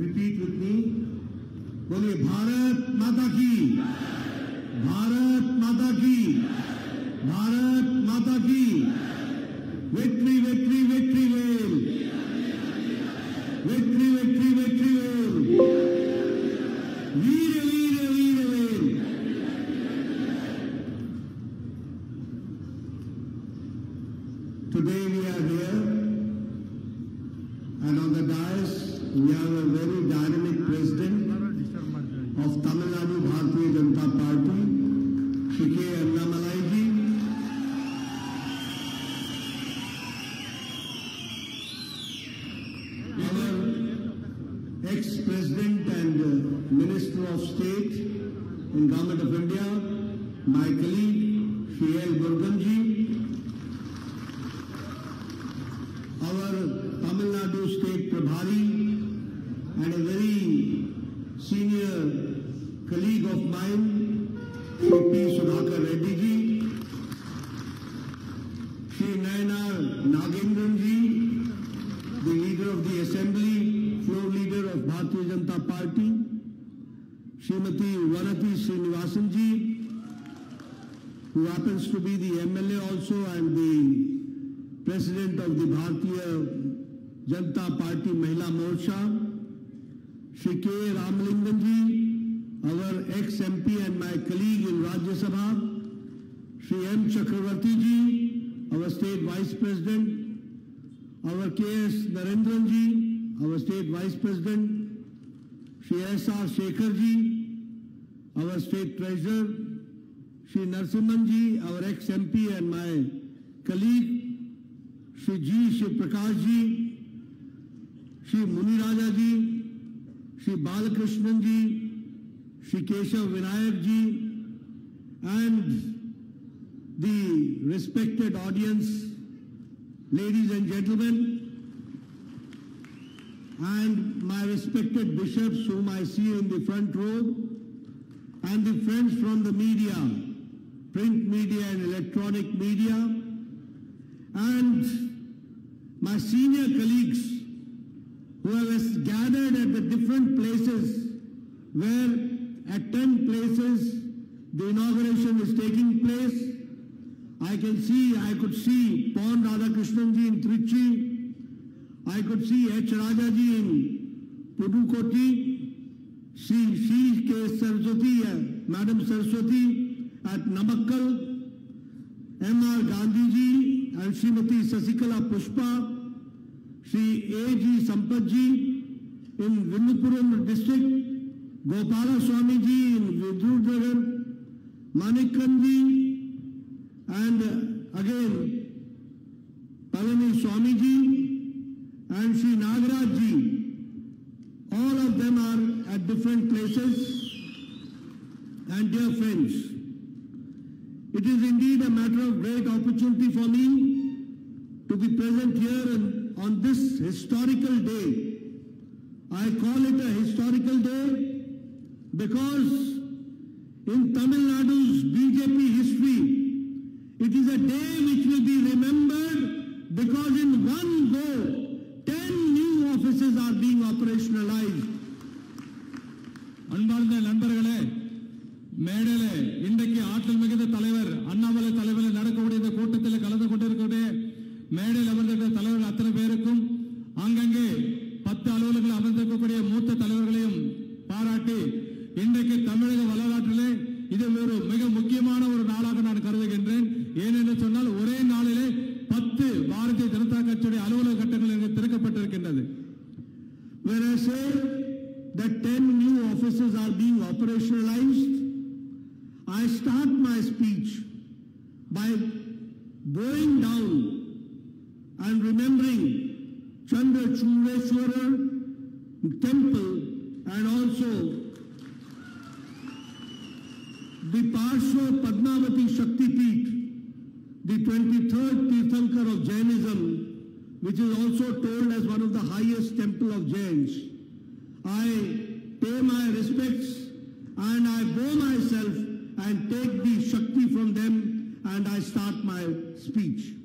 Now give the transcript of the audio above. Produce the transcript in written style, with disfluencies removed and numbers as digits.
Repeat with me, बोलिए भारत माता की, भारत माता की, भारत माता की। Victory victory victory well, victory victory victory well, वीर वीर वीर well. Today we are here and on the dais we have a very dynamic president of Tamil Nadu Bharatiya Janata party Shri के अन्नामलाई जी। President and Minister of State in Government of India, my colleague Shri L. Murugan ji, our Tamil Nadu State Prabhari and a very senior colleague of mine, Shri P. Sudhakar Reddy ji, Shri Naina Nagendran ji, the leader of the Assembly, floor leader of Bharatiya Janta Party, Shrimati Varathi Srinivasan ji, who happens to be the MLA also and the president of the Bharatiya Janta Party Mahila Morcha, Shri K. Ramingan ji, our ex-MP and my colleague in Rajya Sabha, Shri M. Chakravarti ji, our state vice president, our K. S. Narendran ji, our state vice president, Shri S.R. Shekhar ji, our state treasurer, Shri Narsimhan ji, our ex-MP and my colleague, Shri J. Shri Prakash ji, Shri Muni Raja ji, Shri Balkrishnan ji, Shri Keshav Vinayak ji, and the respected audience, ladies and gentlemen, and my respected bishops whom I see in the front row, and the friends from the media, print media and electronic media, and my senior colleagues who have gathered at the different places where at 10 places the inauguration is taking place. I could see Pon Radhakrishnan ji in Trichy, I could see H Raja ji in Pudukoti, see Shri Kesarjyoti, Madam Saraswati at Namakkal, M R Gandhi ji and Shrimati Sasikala Pushpa, Shri A G Sampath ji in Vinnupuram district, Gopala Swami ji in Vidurnagar, Manikandan ji, and again Palani Swami ji and Srinagaraj ji, all of them are at different places. And dear friends, it is indeed a matter of great opportunity for me to be present here and on this historical day. I call it a historical day because in Tamil Nadu's BJP history, it is a day which will be remembered because in one go, 10 new offices are being operationalized. அன்பார்ந்த நண்பர்களே, மேடையிலே இன்றைக்கு ஆற்றல் மிகுந்த தலைவர் அண்ணாமலை தலைமையில் நடக்கக்கூடிய இந்த கூட்டத்தில் கலந்து கொண்டிருக்கிற மேடையில் அமர்ந்திருக்கிற தலைவர்கள் அத்தனை பேருக்கும் அங்கங்கே 10 அலுவலகங்கள் அமர்ந்திருக்கக்கூடிய மூத்த தலைவர்களையும் பாராட்டி இன்றைக்கு தமிழக வரலாற்றிலே இது ஒரு மிக முக்கியமான ஒரு நாளாக நான் கருதுகின்றேன். ஏனென்று சொன்னால் ஒரே நாளிலே 10 பாரதிய ஜனதா கட்சியுடைய அலுவலக கட்டங்கள் திறக்கப்பட்டிருக்கின்றது. When I say that 10 new offices are being operationalized, I start my speech by going down and remembering Chandra Jewa temple and also the Parshva Padmavati Shakti Peeth, the 23rd Tirthankar of Jainism, which is also told as one of the highest temple of Jains. I pay my respects and I bow myself and take the Shakti from them and I start my speech.